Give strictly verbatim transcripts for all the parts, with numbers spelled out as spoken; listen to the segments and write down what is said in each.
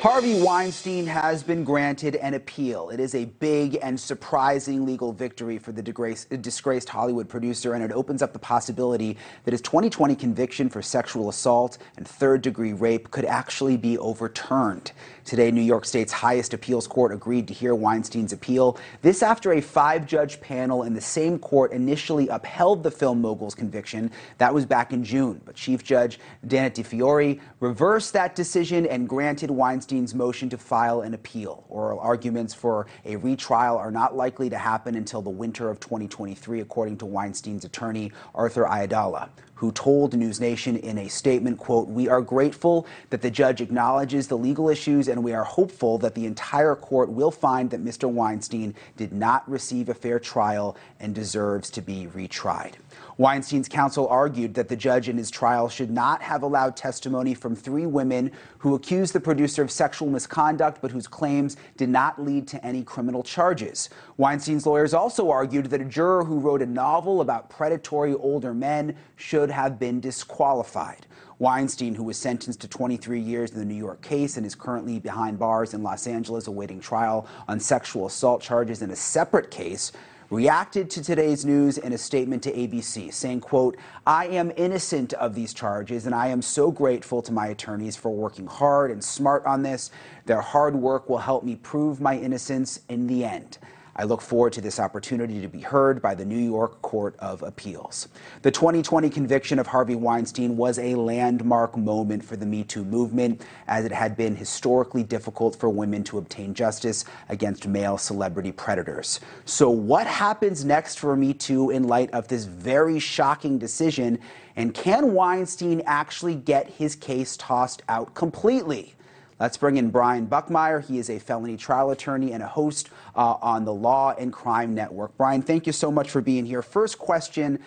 Harvey Weinstein has been granted an appeal. It is a big and surprising legal victory for the disgraced Hollywood producer, and it opens up the possibility that his twenty twenty conviction for sexual assault and third-degree rape could actually be overturned. Today, New York State's highest appeals court agreed to hear Weinstein's appeal. This after a five-judge panel in the same court initially upheld the film mogul's conviction. That was back in June, but Chief Judge Janet DiFiore reversed that decision and granted Weinstein motion to file an appeal. Oral arguments for a retrial are not likely to happen until the winter of twenty twenty-three, according to Weinstein's attorney, Arthur Ayodala, who told NewsNation in a statement, quote, "We are grateful that the judge acknowledges the legal issues, and we are hopeful that the entire court will find that Mister Weinstein did not receive a fair trial and deserves to be retried." Weinstein's counsel argued that the judge in his trial should not have allowed testimony from three women who accused the producer of sexual misconduct, but whose claims did not lead to any criminal charges. Weinstein's lawyers also argued that a juror who wrote a novel about predatory older men should have been disqualified. Weinstein, who was sentenced to twenty-three years in the New York case and is currently behind bars in Los Angeles awaiting trial on sexual assault charges in a separate case, reacted to today's news in a statement to A B C, saying, quote, "I am innocent of these charges, and I am so grateful to my attorneys for working hard and smart on this. Their hard work will help me prove my innocence in the end. I look forward to this opportunity to be heard by the New York Court of Appeals." The twenty twenty conviction of Harvey Weinstein was a landmark moment for the Me Too movement, as it had been historically difficult for women to obtain justice against male celebrity predators. So what happens next for Me Too in light of this very shocking decision? And can Weinstein actually get his case tossed out completely? Let's bring in Brian Buckmeyer. He is a felony trial attorney and a host uh, on the Law and Crime Network. Brian, thank you so much for being here. First question,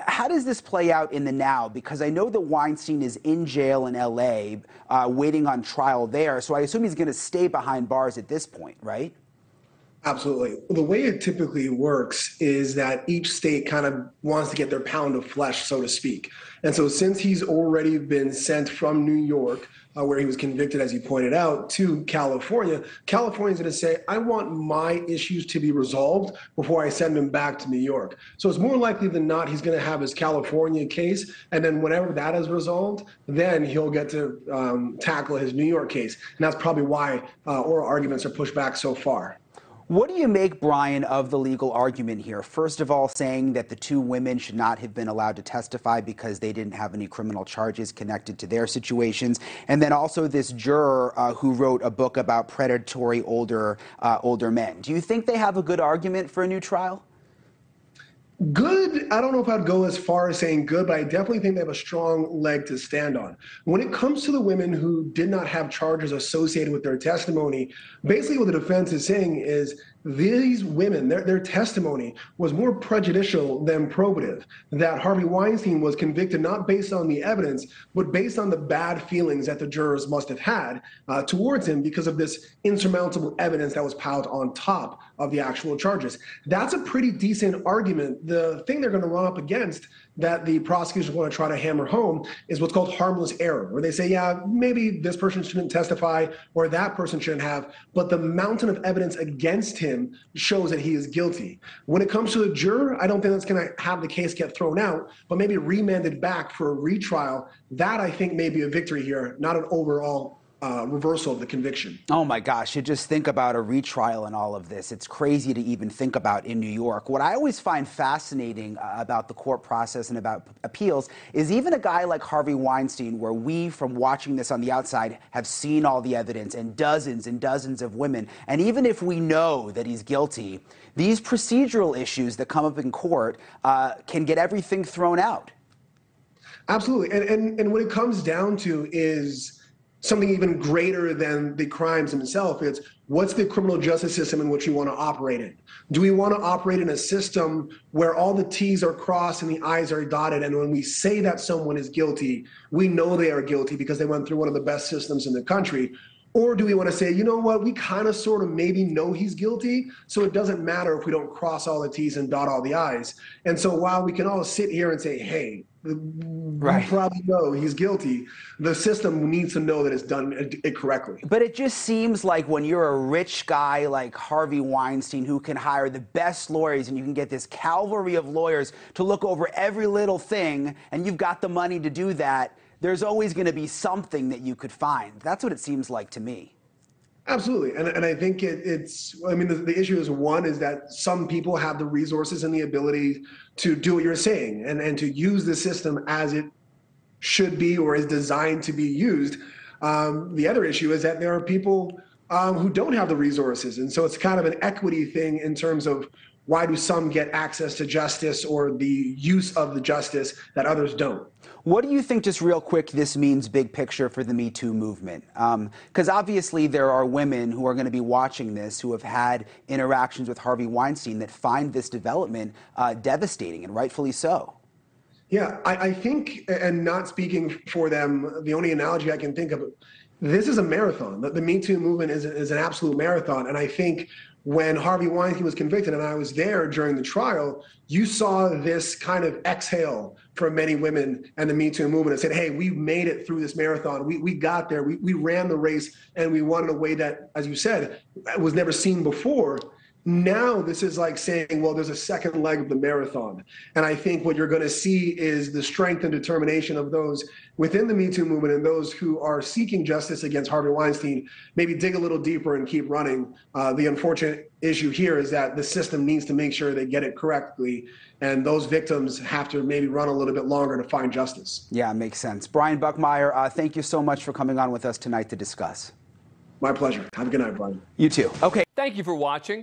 how does this play out in the now? Because I know that Weinstein is in jail in L A, uh, waiting on trial there, so I assume he's going to stay behind bars at this point, right? Absolutely. The way it typically works is that each state kind of wants to get their pound of flesh, so to speak. And so since he's already been sent from New York, uh, where he was convicted, as you pointed out, to California, California's going to say, I want my issues to be resolved before I send him back to New York. So it's more likely than not he's going to have his California case. And then whenever that is resolved, then he'll get to um, tackle his New York case. And that's probably why uh, oral arguments are pushed back so far. What do you make, Brian, of the legal argument here? First of all, saying that the two women should not have been allowed to testify because they didn't have any criminal charges connected to their situations. And then also this juror uh, who wrote a book about predatory older, uh, older men. Do you think they have a good argument for a new trial? Good, I don't know if I'd go as far as saying good, but I definitely think they have a strong leg to stand on. When it comes to the women who did not have charges associated with their testimony, basically what the defense is saying is these women, their, their testimony was more prejudicial than probative, that Harvey Weinstein was convicted not based on the evidence, but based on the bad feelings that the jurors must have had uh, towards him because of this insurmountable evidence that was piled on top of the actual charges. That's a pretty decent argument. The thing they're going to run up against that the prosecutors want to try to hammer home is what's called harmless error, where they say, yeah, maybe this person shouldn't testify or that person shouldn't have, but the mountain of evidence against him shows that he is guilty. When it comes to the juror, I don't think that's going to have the case get thrown out, but maybe remanded back for a retrial. That, I think, may be a victory here, not an overall Uh, reversal of the conviction. Oh my gosh, you just think about a retrial and all of this. It's crazy to even think about in New York. What I always find fascinating uh, about the court process and about appeals is even a guy like Harvey Weinstein, where we, from watching this on the outside, have seen all the evidence and dozens and dozens of women. And even if we know that he's guilty, these procedural issues that come up in court uh, can get everything thrown out. Absolutely. And, and, and what it comes down to is something even greater than the crimes themselves. It's what's the criminal justice system in which we want to operate in? Do we want to operate in a system where all the T's are crossed and the I's are dotted, and when we say that someone is guilty, we know they are guilty because they went through one of the best systems in the country? Or do we want to say, you know what, we kind of sort of maybe know he's guilty, so it doesn't matter if we don't cross all the T's and dot all the I's. And so while we can all sit here and say, hey, Right. You probably know he's guilty. The system needs to know that it's done it correctly. But it just seems like when you're a rich guy like Harvey Weinstein, who can hire the best lawyers, and you can get this cavalry of lawyers to look over every little thing, and you've got the money to do that, there's always going to be something that you could find. That's what it seems like to me. Absolutely. And, and I think it, it's, I mean, the, the issue is, one, is that some people have the resources and the ability to do what you're saying and, and to use the system as it should be or is designed to be used. Um, the other issue is that there are people um, who don't have the resources. And so it's kind of an equity thing in terms of why do some get access to justice or the use of the justice that others don't. What do you think, just real quick, this means big picture for the Me Too movement? Because um, obviously there are women who are going to be watching this who have had interactions with Harvey Weinstein that find this development uh, devastating, and rightfully so. Yeah, I, I think, and not speaking for them, the only analogy I can think of, this is a marathon. The, the Me Too movement is, is an absolute marathon, and I think when Harvey Weinstein was convicted, and I was there during the trial, you saw this kind of exhale from many women and the Me Too movement and said, hey, we made it through this marathon. We, we got there. We, we ran the race, and we won in a way that, as you said, was never seen before. Now this is like saying, well, there's a second leg of the marathon. And I think what you're going to see is the strength and determination of those within the Me Too movement and those who are seeking justice against Harvey Weinstein, maybe dig a little deeper and keep running. Uh, the unfortunate issue here is that the system needs to make sure they get it correctly, and those victims have to maybe run a little bit longer to find justice. Yeah, makes sense. Brian Buckmeyer, uh, thank you so much for coming on with us tonight to discuss. My pleasure. Have a good night, Brian. You too. Okay. Thank you for watching.